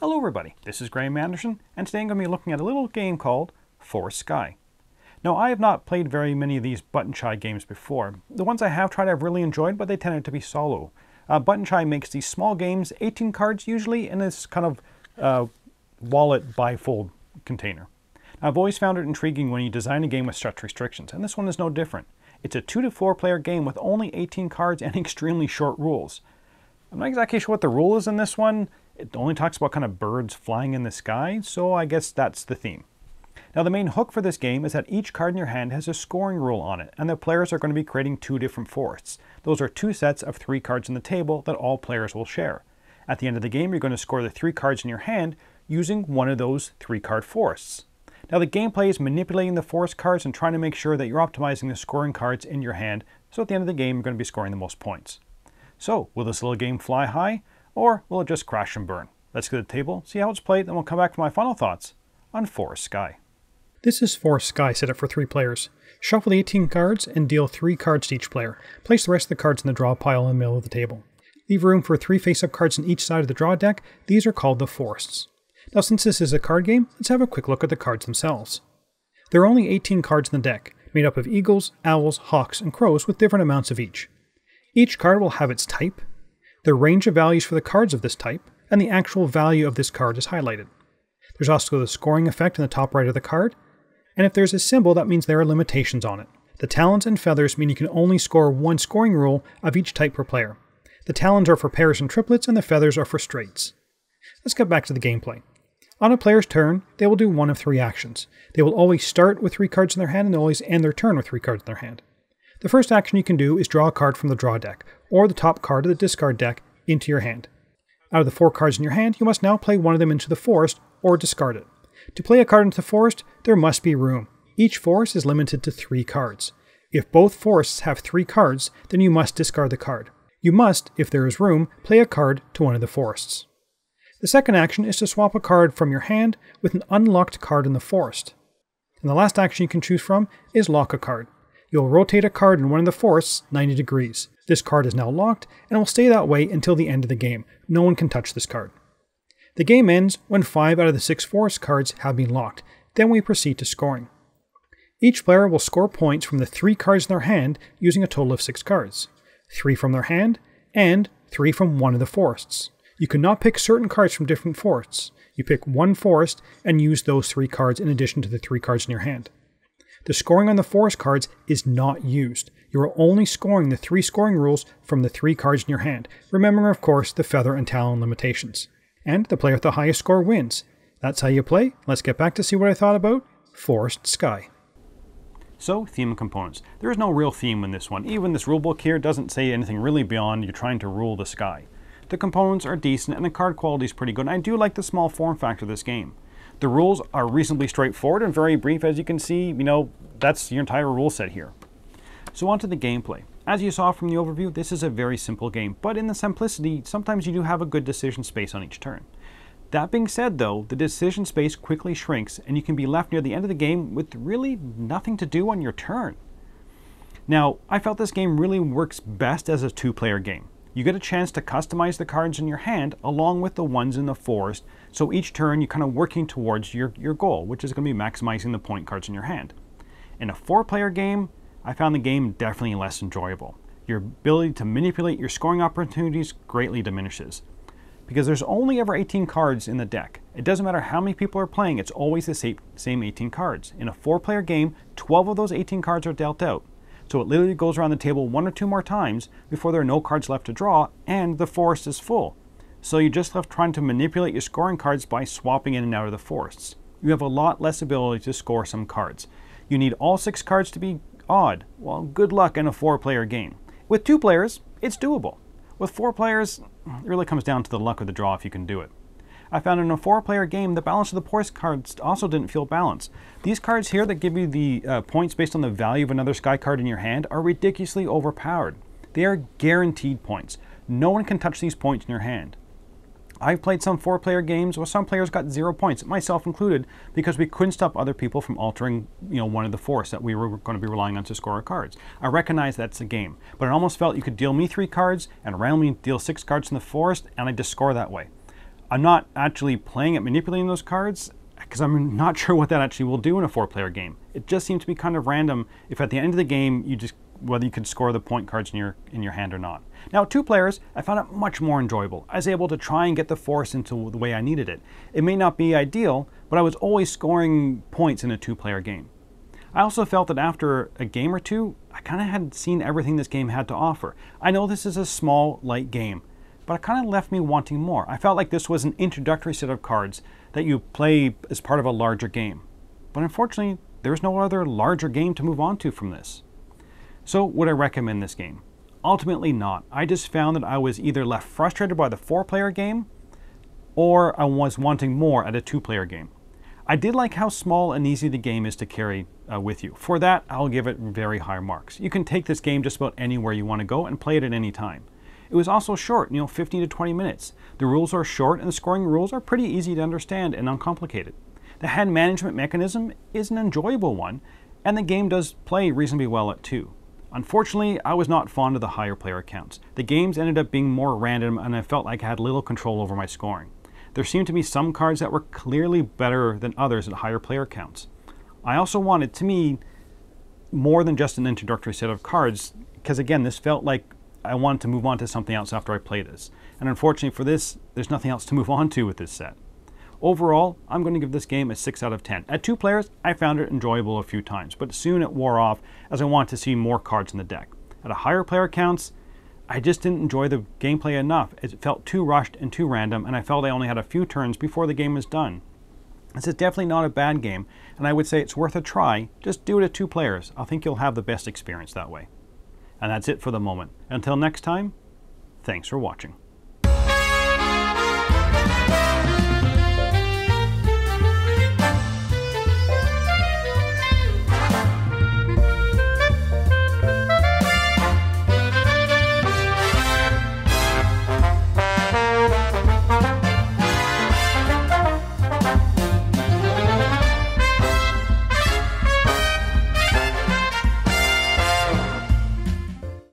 Hello everybody, this is Graeme Anderson, and today I'm going to be looking at a little game called Forest Sky. Now, I have not played very many of these Button-shy games before. The ones I have tried I've really enjoyed, but they tended to be solo. Button-shy makes these small games, 18 cards usually, in this kind of wallet bifold container. I've always found it intriguing when you design a game with such restrictions, and this one is no different. It's a 2 to 4 player game with only 18 cards and extremely short rules. I'm not exactly sure what the rule is in this one. It only talks about kind of birds flying in the sky, so I guess that's the theme. Now, the main hook for this game is that each card in your hand has a scoring rule on it, and the players are going to be creating 2 different forests. Those are 2 sets of 3 cards on the table that all players will share. At the end of the game, you're going to score the 3 cards in your hand using one of those 3 card forests. Now, the gameplay is manipulating the forest cards and trying to make sure that you're optimizing the scoring cards in your hand, so at the end of the game you're going to be scoring the most points. So, will this little game fly high, or will it just crash and burn? Let's go to the table, see how it's played, and we'll come back for my final thoughts on Forest Sky. This is Forest Sky set up for 3 players. Shuffle the 18 cards and deal 3 cards to each player. Place the rest of the cards in the draw pile in the middle of the table. Leave room for 3 face-up cards on each side of the draw deck. These are called the forests. Now, since this is a card game, let's have a quick look at the cards themselves. There are only 18 cards in the deck, made up of eagles, owls, hawks, and crows with different amounts of each. Each card will have its type, the range of values for the cards of this type, and the actual value of this card is highlighted. There's also the scoring effect in the top right of the card, and if there's a symbol, that means there are limitations on it. The talons and feathers mean you can only score 1 scoring rule of each type per player. The talons are for pairs and triplets, and the feathers are for straights. Let's get back to the gameplay. On a player's turn, they will do one of 3 actions. They will always start with 3 cards in their hand, and they'll always end their turn with 3 cards in their hand. The first action you can do is draw a card from the draw deck, or the top card of the discard deck, into your hand. Out of the 4 cards in your hand, you must now play one of them into the forest, or discard it. To play a card into the forest, there must be room. Each forest is limited to 3 cards. If both forests have 3 cards, then you must discard the card. You must, if there is room, play a card to one of the forests. The second action is to swap a card from your hand with an unlocked card in the forest. And the last action you can choose from is lock a card. You'll rotate a card in one of the forests 90 degrees. This card is now locked and will stay that way until the end of the game. No one can touch this card. The game ends when 5 out of the 6 forest cards have been locked. Then we proceed to scoring. Each player will score points from the 3 cards in their hand using a total of 6 cards. 3 from their hand and 3 from one of the forests. You cannot pick certain cards from different forests. You pick one forest and use those 3 cards in addition to the 3 cards in your hand. The scoring on the forest cards is not used. You are only scoring the 3 scoring rules from the 3 cards in your hand, remembering of course the feather and talon limitations. And the player with the highest score wins. That's how you play. Let's get back to see what I thought about Forest Sky. So, theme and components. There is no real theme in this one. Even this rulebook here doesn't say anything really beyond you're trying to rule the sky. The components are decent and the card quality is pretty good, and I do like the small form factor of this game. The rules are reasonably straightforward and very brief, as you can see. You know, that's your entire rule set here. So on to the gameplay. As you saw from the overview, this is a very simple game, but in the simplicity, sometimes you do have a good decision space on each turn. That being said though, the decision space quickly shrinks and you can be left near the end of the game with really nothing to do on your turn. Now, I felt this game really works best as a 2-player game. You get a chance to customize the cards in your hand along with the ones in the forest, so each turn you're kind of working towards your goal, which is going to be maximizing the point cards in your hand. In a 4-player game, I found the game definitely less enjoyable. Your ability to manipulate your scoring opportunities greatly diminishes. Because there's only ever 18 cards in the deck. It doesn't matter how many people are playing, it's always the same 18 cards. In a 4-player game, 12 of those 18 cards are dealt out. So it literally goes around the table 1 or 2 more times before there are no cards left to draw and the forest is full. So you're just left trying to manipulate your scoring cards by swapping in and out of the forests. You have a lot less ability to score some cards. You need all 6 cards to be odd. Well, good luck in a 4-player game. With 2 players, it's doable. With 4 players, it really comes down to the luck of the draw if you can do it. I found in a 4-player game, the balance of the forest cards also didn't feel balanced. These cards here that give you the points based on the value of another sky card in your hand are ridiculously overpowered. They are guaranteed points. No one can touch these points in your hand. I've played some 4-player games where some players got 0 points, myself included, because we couldn't stop other people from altering, one of the forests that we were going to be relying on to score our cards. I recognize that's a game, but it almost felt you could deal me 3 cards and randomly deal 6 cards in the forest, and I just score that way. I'm not actually playing at manipulating those cards, because I'm not sure what that actually will do in a 4-player game. It just seemed to be kind of random if at the end of the game you just whether you could score the point cards in your hand or not. Now 2 players, I found it much more enjoyable. I was able to try and get the force into the way I needed it. It may not be ideal, but I was always scoring points in a 2-player game. I also felt that after a game or two, I kind of had seen everything this game had to offer. I know this is a small, light game, but it kind of left me wanting more. I felt like this was an introductory set of cards that you play as part of a larger game. But unfortunately, there's no other larger game to move on to from this. So would I recommend this game? Ultimately not. I just found that I was either left frustrated by the 4-player game or I was wanting more at a 2-player game. I did like how small and easy the game is to carry with you. For that, I'll give it very high marks. You can take this game just about anywhere you want to go and play it at any time. It was also short, 15 to 20 minutes. The rules are short and the scoring rules are pretty easy to understand and uncomplicated. The hand management mechanism is an enjoyable one, and the game does play reasonably well at 2. Unfortunately, I was not fond of the higher player counts. The games ended up being more random and I felt like I had little control over my scoring. There seemed to be some cards that were clearly better than others at higher player counts. I also wanted, to me, more than just an introductory set of cards, because again, this felt like I wanted to move on to something else after I played this. And unfortunately for this, there's nothing else to move on to with this set. Overall, I'm going to give this game a 6 out of 10. At 2 players, I found it enjoyable a few times, but soon it wore off as I wanted to see more cards in the deck. At a higher player counts, I just didn't enjoy the gameplay enough. It felt too rushed and too random, and I felt I only had a few turns before the game was done. This is definitely not a bad game, and I would say it's worth a try. Just do it at 2 players. I think you'll have the best experience that way. And that's it for the moment. Until next time, thanks for watching.